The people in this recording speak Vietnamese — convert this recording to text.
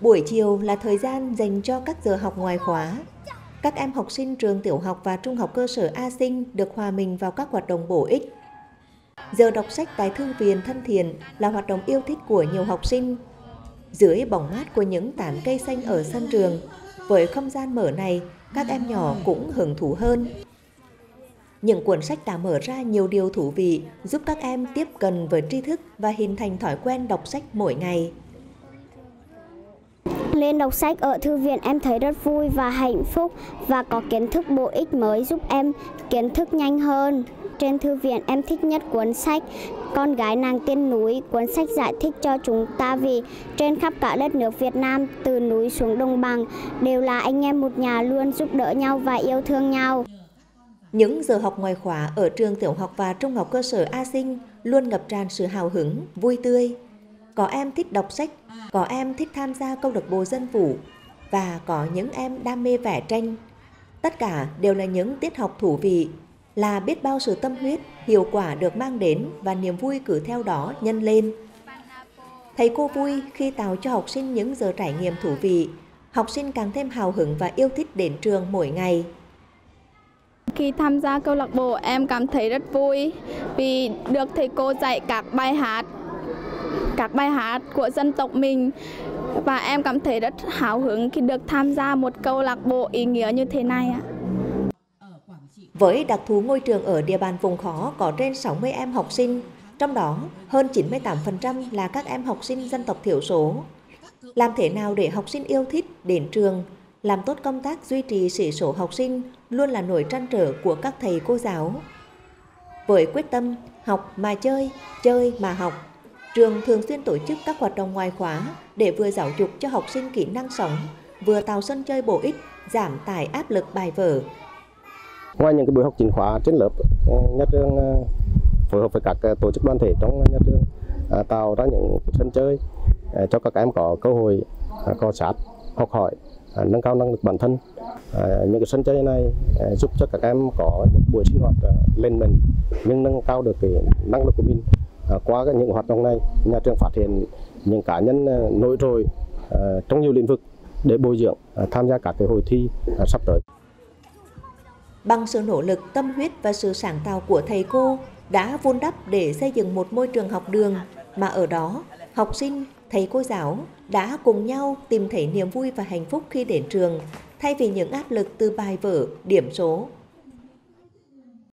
Buổi chiều là thời gian dành cho các giờ học ngoài khóa. Các em học sinh trường tiểu học và trung học cơ sở A Xing được hòa mình vào các hoạt động bổ ích. Giờ đọc sách tại thư viện thân thiện là hoạt động yêu thích của nhiều học sinh. Dưới bóng mát của những tán cây xanh ở sân trường, với không gian mở này, các em nhỏ cũng hứng thú hơn. Những cuốn sách đã mở ra nhiều điều thú vị, giúp các em tiếp cận với tri thức và hình thành thói quen đọc sách mỗi ngày. Lên đọc sách ở thư viện em thấy rất vui và hạnh phúc và có kiến thức bổ ích mới giúp em kiến thức nhanh hơn. Trên thư viện em thích nhất cuốn sách Con gái nàng tiên núi, cuốn sách giải thích cho chúng ta vì trên khắp cả đất nước Việt Nam, từ núi xuống đồng bằng, đều là anh em một nhà luôn giúp đỡ nhau và yêu thương nhau. Những giờ học ngoài khóa ở trường tiểu học và trung học cơ sở A Xing luôn ngập tràn sự hào hứng, vui tươi. Có em thích đọc sách, có em thích tham gia câu lạc bộ dân vũ và có những em đam mê vẽ tranh. Tất cả đều là những tiết học thú vị, là biết bao sự tâm huyết, hiệu quả được mang đến và niềm vui cứ theo đó nhân lên. Thầy cô vui khi tạo cho học sinh những giờ trải nghiệm thú vị, học sinh càng thêm hào hứng và yêu thích đến trường mỗi ngày. Khi tham gia câu lạc bộ em cảm thấy rất vui vì được thầy cô dạy các bài hát của dân tộc mình và em cảm thấy rất hào hứng khi được tham gia một câu lạc bộ ý nghĩa như thế này ạ. Với đặc thù ngôi trường ở địa bàn vùng khó có trên 60 em học sinh, trong đó hơn 98% là các em học sinh dân tộc thiểu số. Làm thế nào để học sinh yêu thích đến trường, làm tốt công tác duy trì sĩ số học sinh luôn là nỗi trăn trở của các thầy cô giáo. Với quyết tâm học mà chơi, chơi mà học, trường thường xuyên tổ chức các hoạt động ngoài khóa để vừa giáo dục cho học sinh kỹ năng sống, vừa tạo sân chơi bổ ích, giảm tải áp lực bài vở. Ngoài những cái buổi học chính khóa trên lớp, nhà trường phối hợp với các tổ chức đoàn thể trong nhà trường tạo ra những sân chơi cho các em có cơ hội cọ sát, học hỏi, nâng cao năng lực bản thân. Những cái sân chơi này giúp cho các em có những buổi sinh hoạt lên mình nhưng nâng cao được cái năng lực của mình. Qua những hoạt động này, nhà trường phát hiện những cá nhân nổi trội trong nhiều lĩnh vực để bồi dưỡng tham gia các cái hội thi sắp tới. Bằng sự nỗ lực, tâm huyết và sự sáng tạo của thầy cô đã vun đắp để xây dựng một môi trường học đường mà ở đó học sinh, thầy cô giáo đã cùng nhau tìm thấy niềm vui và hạnh phúc khi đến trường thay vì những áp lực từ bài vở, điểm số.